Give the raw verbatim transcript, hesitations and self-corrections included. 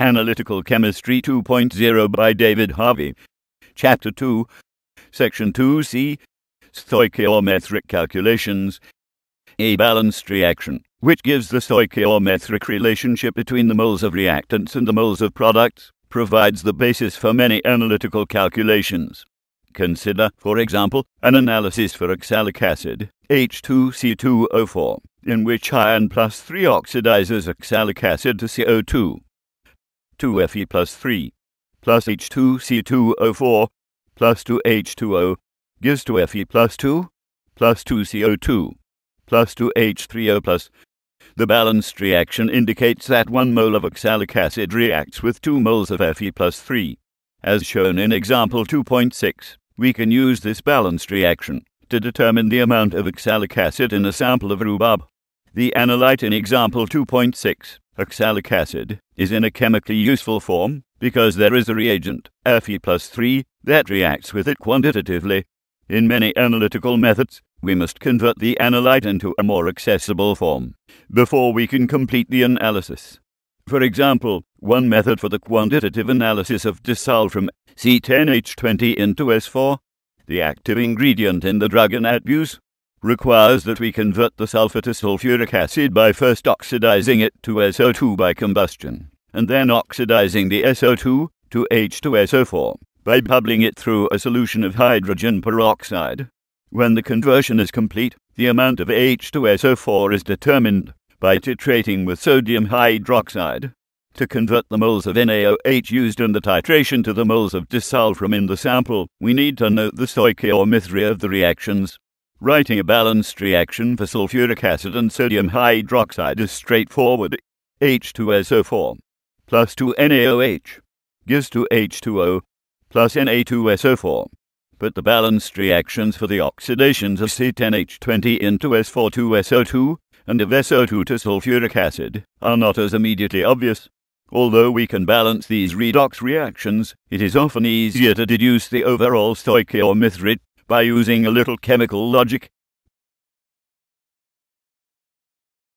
Analytical Chemistry two point oh by David Harvey. Chapter two, Section two C, Stoichiometric Calculations. A balanced reaction, which gives the stoichiometric relationship between the moles of reactants and the moles of products, provides the basis for many analytical calculations. Consider, for example, an analysis for oxalic acid, H two C two O four, in which iron plus three oxidizes oxalic acid to C O two. two Fe plus three plus H two C two O four plus two H two O gives two Fe plus two plus two C O two plus two H three O plus. The balanced reaction indicates that one mole of oxalic acid reacts with two moles of Fe plus three. As shown in example two point six, we can use this balanced reaction to determine the amount of oxalic acid in a sample of rhubarb. The analyte in example two point six, oxalic acid, is in a chemically useful form because there is a reagent, Fe plus three, that reacts with it quantitatively. In many analytical methods, we must convert the analyte into a more accessible form before we can complete the analysis. For example, one method for the quantitative analysis of disulfiram, C ten H twenty into S four, the active ingredient in the drug in abuse, requires that we convert the sulfur to sulfuric acid by first oxidizing it to S O two by combustion, and then oxidizing the S O two to H two S O four by bubbling it through a solution of hydrogen peroxide. When the conversion is complete, the amount of H two S O four is determined by titrating with sodium hydroxide. To convert the moles of N A O H used in the titration to the moles of disulfiram in the sample, we need to note the stoichiometry of the reactions. Writing a balanced reaction for sulfuric acid and sodium hydroxide is straightforward. H two S O four plus two N A O H gives two H two O plus N A two S O four. But the balanced reactions for the oxidations of C ten H twenty into S four to S O two and of S O two to sulfuric acid are not as immediately obvious. Although we can balance these redox reactions, it is often easier to deduce the overall stoichiometry by using a little chemical logic.